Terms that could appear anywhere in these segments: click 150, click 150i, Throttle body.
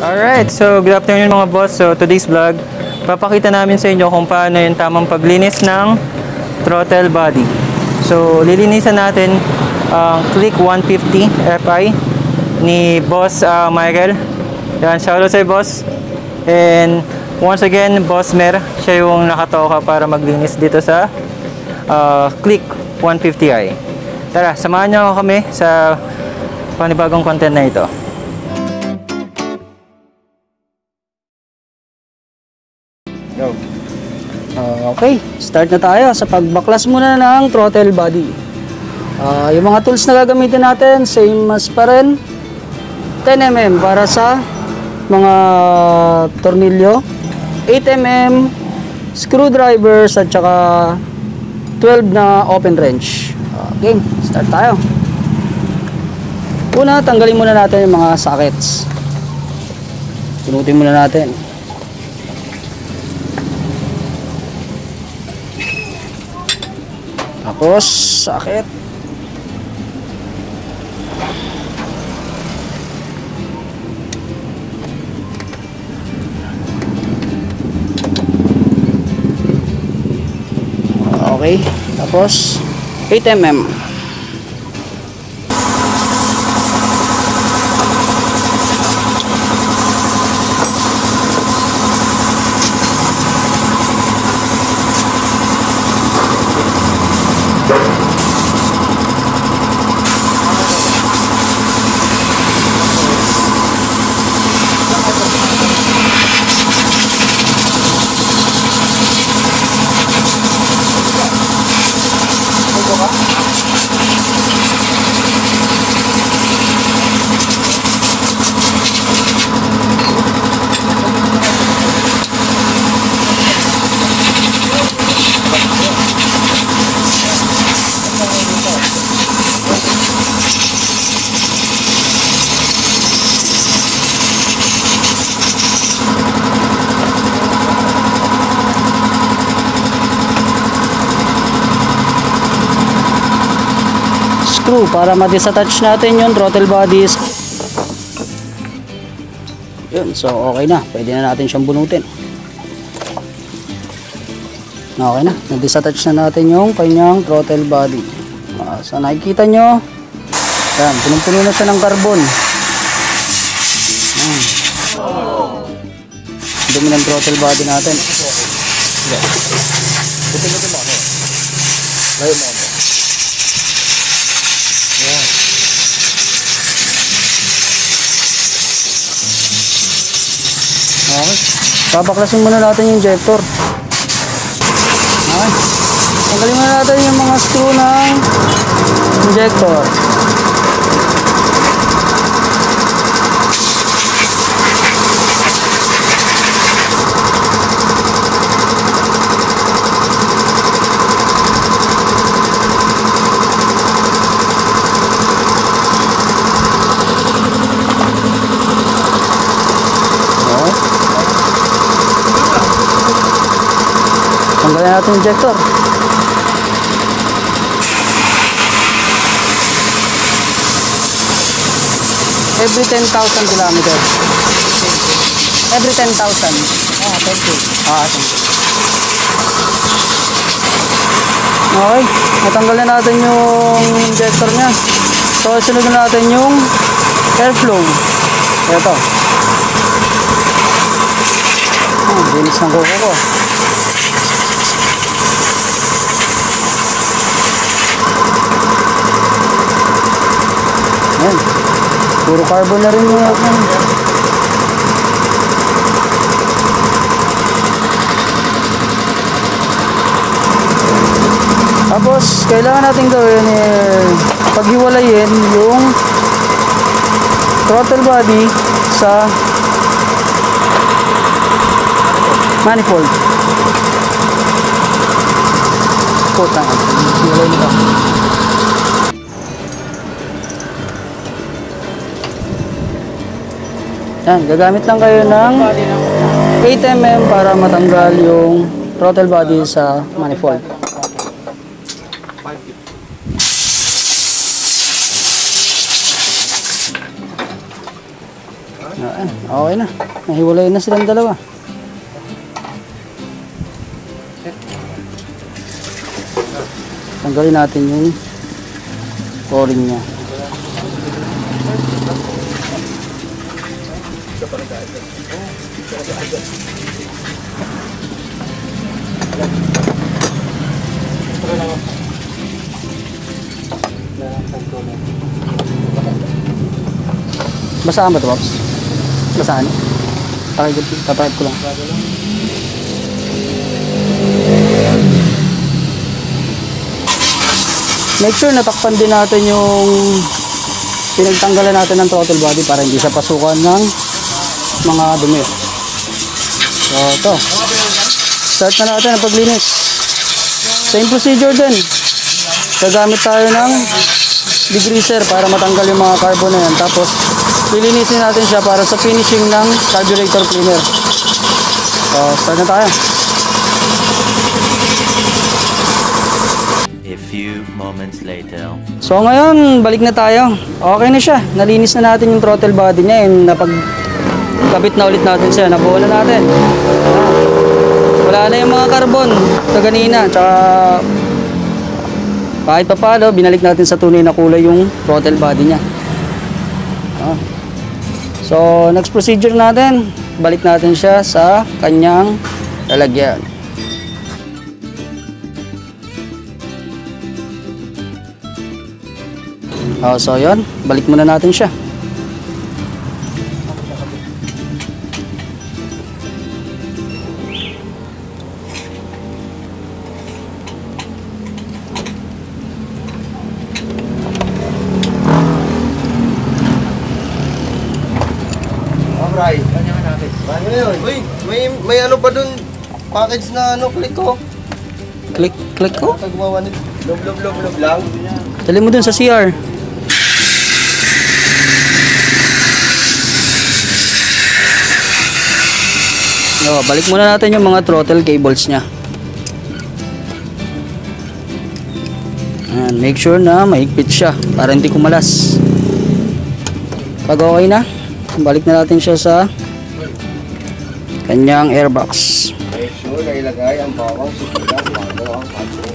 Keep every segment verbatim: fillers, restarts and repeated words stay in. Alright, so good afternoon mga boss. So today's vlog, papakita namin sa inyo kung paano yung tamang paglinis ng throttle body. So lilinisan natin ang uh, Click one fifty F I ni Boss uh, Michael. Yan, shoutout sa boss. And once again, Boss Mer, siya yung nakatoka para maglinis dito sa uh, Click one fifty i. Tara, samahan niyo kami sa panibagong content na ito. Uh, okay, start na tayo sa pagbaklas muna ng throttle body. Uh, yung mga tools na gagamitin natin, same as pa rin, ten mm para sa mga tornilyo, eight mm screwdrivers at saka twelve na open wrench. Okay, start tayo. Una, tanggalin muna natin yung mga sockets. Pinutin muna natin. Tapos, sakit. Okay. Tapos, eight mm. Para ma-disattach natin yung throttle bodies. Yun, so okay na. Pwede na natin siyang bunutin. Okay na. Na-disattach na natin yung kanyang throttle body. Uh, so nakikita nyo, yan, punong-puno na siya ng carbon. Yan. Dumi ng throttle body natin. Butin-butin lang. Bayo mo. Okay. Papaklasin muna natin yung injector. Okay. Tanggalin muna natin yung mga screw ng injector. Tanggalin natin yung injector. Every ten thousand kilometers. Every ten thousand. Ah, thank you. Ah, thank you. Okay, natanggalin natin yung injector niya. So, silugin natin yung airflow. Ito. Ah, bilis ng kuko ko. Ayan. Puro carbon na rin yung out na. Tapos, kailangan natin gawin eh, paghiwalayin yung throttle body sa manifold. Puta. Hiwalay nito. Yan, gagamit lang kayo ng eight mm para matanggal yung throttle body sa manifold. Okay na. Nahiwalay na silang dalawa. Tanggalin natin yung coring niya. Basaan ba ito, Pops? Basaan? Tatribe ko lang. Make sure natakpan din natin yung pinagtanggalan natin ng throttle body para hindi siya pasukan ng mga dumi. So, ito. Start na natin ang paglinis. Same procedure din. Gagamit tayo ng degreaser para matanggal yung mga carbon na yan. Tapos, lilinisin natin siya para sa finishing ng carburetor cleaner. So, start na tayo. A few moments later. So ngayon, balik na tayo. Okay na siya. Nalinis na natin yung throttle body niya and napagkabit na ulit natin siya. Nabuo na natin. Wala na yung mga carbon sa ganina. Tsaka kahit pa paano, binalik natin sa tunay na kulay yung throttle body niya. So next procedure natin, balik natin siya sa kanyang lalagyan. Oh, so yun, balik muna natin siya. Alright, kanya na natin. Ano yun? Uy, may, may ano ba dun? Package na ano, click ko. Click, click ko? Tagwawa nito. Lob, lob, lob, lob lang. Dali mo dun sa C R. So, balik muna natin yung mga throttle cables niya. And make sure na mahigpit siya para hindi kumalas. Pag okay na, balik na natin siya sa kanyang airbox. Make sure na ilagay ang bawang sukila bago ang patro.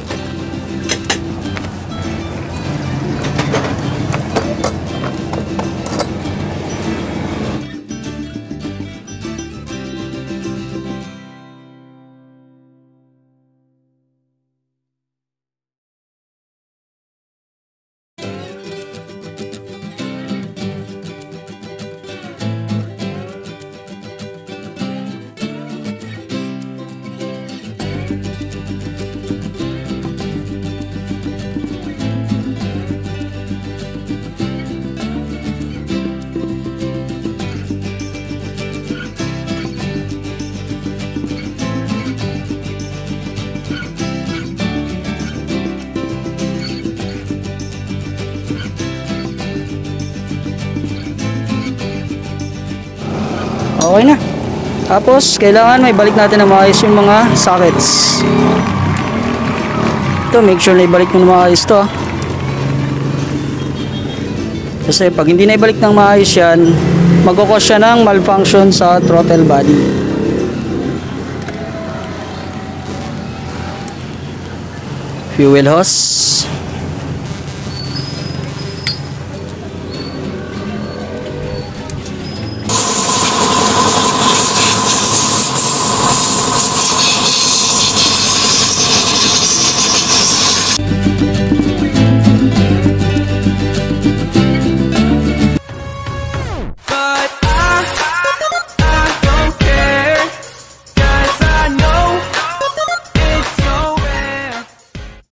Okay na. Tapos, kailangan may balik natin na maayos yung mga sockets. Ito, make sure na ibalik mo na maayos ito. Kasi pag hindi na ibalik ng maayos yan, magkukos siya ng malfunction sa throttle body. Fuel hose.